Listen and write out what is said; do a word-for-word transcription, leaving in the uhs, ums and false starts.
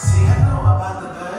See, I know about the bird.